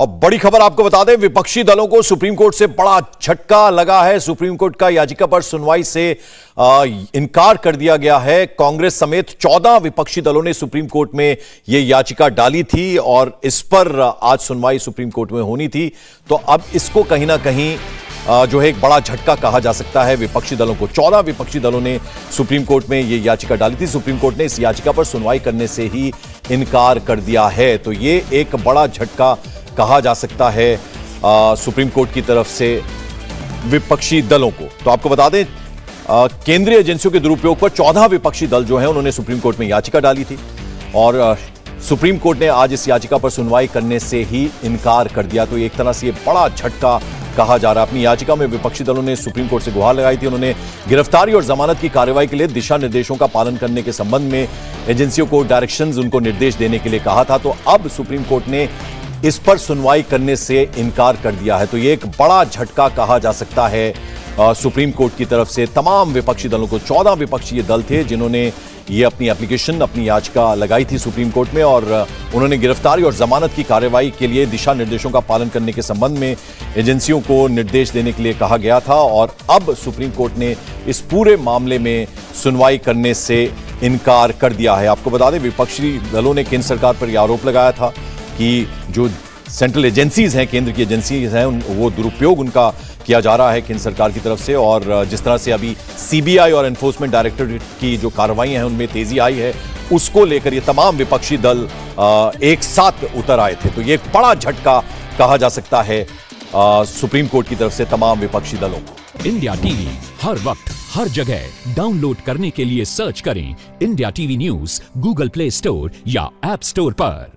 और बड़ी खबर आपको बता दें, विपक्षी दलों को सुप्रीम कोर्ट से बड़ा झटका लगा है। सुप्रीम कोर्ट का याचिका पर सुनवाई से इनकार कर दिया गया है। कांग्रेस समेत 14 विपक्षी दलों ने सुप्रीम कोर्ट में यह याचिका डाली थी और इस पर आज सुनवाई सुप्रीम कोर्ट में होनी थी। तो अब इसको कहीं ना कहीं जो है एक बड़ा झटका कहा जा सकता है विपक्षी दलों को। 14 विपक्षी दलों ने सुप्रीम कोर्ट में यह याचिका डाली थी। सुप्रीम कोर्ट ने इस याचिका पर सुनवाई करने से ही इनकार कर दिया है। तो ये एक बड़ा झटका कहा जा सकता है सुप्रीम कोर्ट की तरफ से विपक्षी दलों को। तो आपको बता दें, केंद्रीय एजेंसियों के दुरुपयोग पर 14 विपक्षी दल जो है उन्होंने सुप्रीम कोर्ट में याचिका डाली थी और सुप्रीम कोर्ट ने आज इस याचिका पर सुनवाई करने से ही इनकार कर दिया। तो एक तरह से यह बड़ा झटका कहा जा रहा है। अपनी याचिका में विपक्षी दलों ने सुप्रीम कोर्ट से गुहार लगाई थी। उन्होंने गिरफ्तारी और जमानत की कार्रवाई के लिए दिशा निर्देशों का पालन करने के संबंध में एजेंसियों को डायरेक्शंस, उनको निर्देश देने के लिए कहा था। तो अब सुप्रीम कोर्ट ने इस पर सुनवाई करने से इनकार कर दिया है। तो ये एक बड़ा झटका कहा जा सकता है सुप्रीम कोर्ट की तरफ से तमाम विपक्षी दलों को। 14 विपक्षी दल थे जिन्होंने ये अपनी एप्लीकेशन, अपनी याचिका लगाई थी सुप्रीम कोर्ट में और उन्होंने गिरफ्तारी और जमानत की कार्रवाई के लिए दिशा निर्देशों का पालन करने के संबंध में एजेंसियों को निर्देश देने के लिए कहा गया था। और अब सुप्रीम कोर्ट ने इस पूरे मामले में सुनवाई करने से इनकार कर दिया है। आपको बता दें, विपक्षी दलों ने केंद्र सरकार पर यह आरोप लगाया था कि जो सेंट्रल एजेंसीज हैं, केंद्र की एजेंसीज हैं, वो दुरुपयोग उनका किया जा रहा है केंद्र सरकार की तरफ से। और जिस तरह से अभी सीबीआई और एनफोर्समेंट डायरेक्टरेट की जो कार्रवाइयां हैं उनमें तेजी आई है, उसको लेकर ये तमाम विपक्षी दल एक साथ उतर आए थे। तो ये एक बड़ा झटका कहा जा सकता है सुप्रीम कोर्ट की तरफ से तमाम विपक्षी दलों को। इंडिया टीवी हर वक्त हर जगह डाउनलोड करने के लिए सर्च करें India TV news Google play store या ऐप स्टोर पर।